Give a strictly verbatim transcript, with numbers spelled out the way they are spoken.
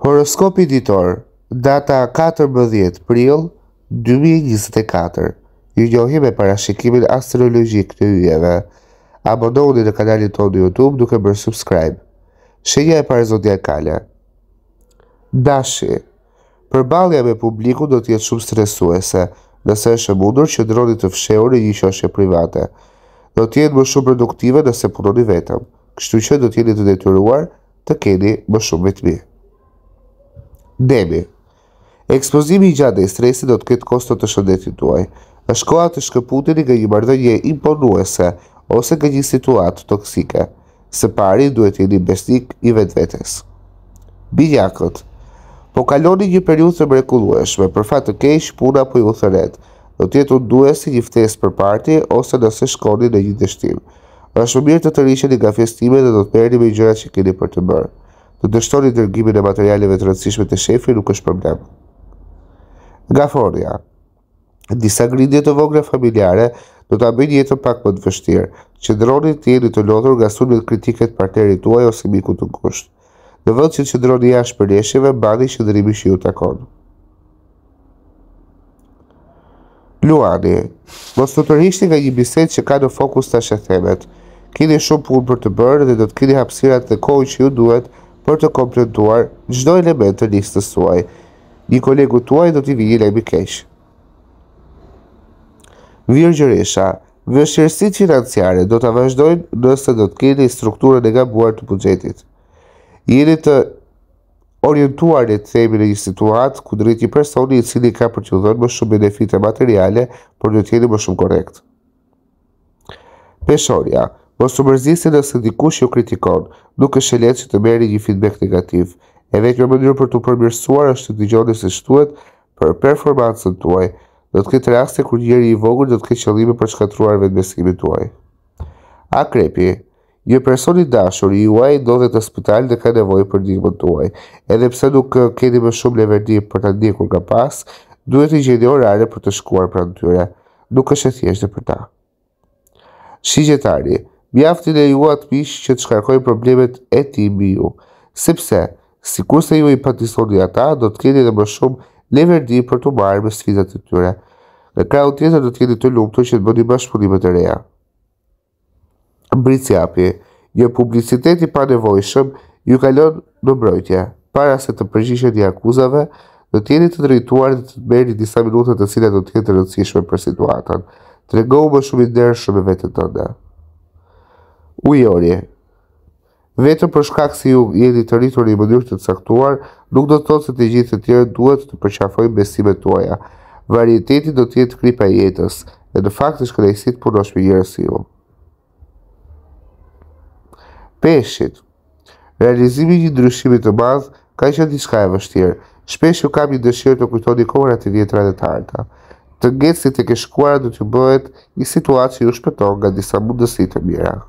Horoskop ditor, data katërbëdhjetë prill dy mijë e njëzet e katër. Ju njohim me parashikimin astrologjik të yjeve. Abononi në kanalin tonë në YouTube duke bërë subscribe. Shenja e parë zodiakale. Dashi. Përballja me publikun do të jetë shumë stresuese, nëse është e mundur që qëndroni të fshehur në një qoshe private. Do të jeni më shumë produktive nëse punoni vetëm, kështu që do të jeni të detyruar të keni më shumë vetmi. Demi. Ekspozimi i gjatë i stresit do të ketë kosto të shëndetit tuaj. Është koha të shkëputeni nga një marrëdhënie imponuese ose nga një situatë toksike. Së pari duhet të jeni besnik i vetvetes. Binjakët. Po kaloni një periudhë të mrekullueshme, për fat të keq puna po ju thret. Do të jetë unduesi një ftesë për parti ose nëse shkoni në një dështim. Është mirë të tërhiqeni nga festimet dhe do të merreni me gjërat që keni për të bërë. Të dështoni dërgimin e materialeve të rëndësishme të shefi nuk është problem. Gafornia. Disa grindje të vogla familjare do ta bëjnë jetën pak më të vështirë. Qëndroni të jeni të lodhur nga sulmet kritike të partnerit tuaj ose mikut të ngushtë. Në vend që të qëndroni jashtë përleshjeve, mbani qëndrimin që ju takon. Luani. Mos të tërhiqni nga një bisedë që ka në fokus tash e themet. Keni shumë punë për të bërë dhe do të keni hapësirat dhe kohën që ju duhet për të kompletuar çdo element të listës suaj. Një kolegu tuaj do t'i vijë lajmi keq. Virgjëresha. Vështirësitë financiare do ta vazhdojnë nëse do të keni strukturën e gabuar të buxhetit. Jeni të orientuar në të themi në një situatë ku drejt një personi i cili ka për t'ju dhënë më shumë benefite materiale, por do t'jeni më shumë korrekt. Peshorja, mos të mërzisni nëse dikush ju kritikon, nuk është e lehtë që të merrni një feedback negativ. E vetmja mënyrë për t'u përmirësuar është të dëgjoni si shtuhet për performancën tuaj. Do të ketë raste kur njeri i vogël do të ketë qëllime për shkatruar vetbesimin tuaj. Akrepi. Një person i dashur i juaj ndodhet në spital dhe ka nevojë për ndihmën tuaj. Edhe pse nuk keni më shumë leverdi për ta ndjekur nga pas, duhet të gjeni orare për të shkuar pranë tyre. Nuk është e thjeshtë për ta. Shigjetari, mjafti lejuat miq që të shkarkojnë problemet e tij mbi ju, sepse sikurse ju i patisoni ata, do të keni edhe më shumë leverdi për të marrë me sfidat e tyre. Në krau tjetër do të jeni të lumtur që të bëni bashkëpunime të reja. Mbërcjapje, një publicitet i panevojshëm ju kalon në mbrojtje. Para se të përgjigjesh akuzave, do të jeni të drejtuar dhe të merrni disa minuta të cilat do të jenë të rëndësishme për situatën. Tregoni më shumë i ndershëm me veten tënde. Ujori. Vetëm për shkak se ju jeni të rritur në mënyrë të caktuar, nuk do të thotë se të gjithë të tjerë duhet të përqafojnë besimet tuaja. Varieteti do të jetë kripa e jetës, dhe në fakt është kënaqësi të punosh me njerëz si ju. Peshqit. Realizimi i një ndryshimi të madh ka qenë diçka e vështirë. Shpesh ju kap një dëshirë të kujtoni kohrat e vjetra dhe të harta. Të ngecni tek e shkuara do t'ju bëhet një situatë që ju shpëton nga disa mundësi të mira.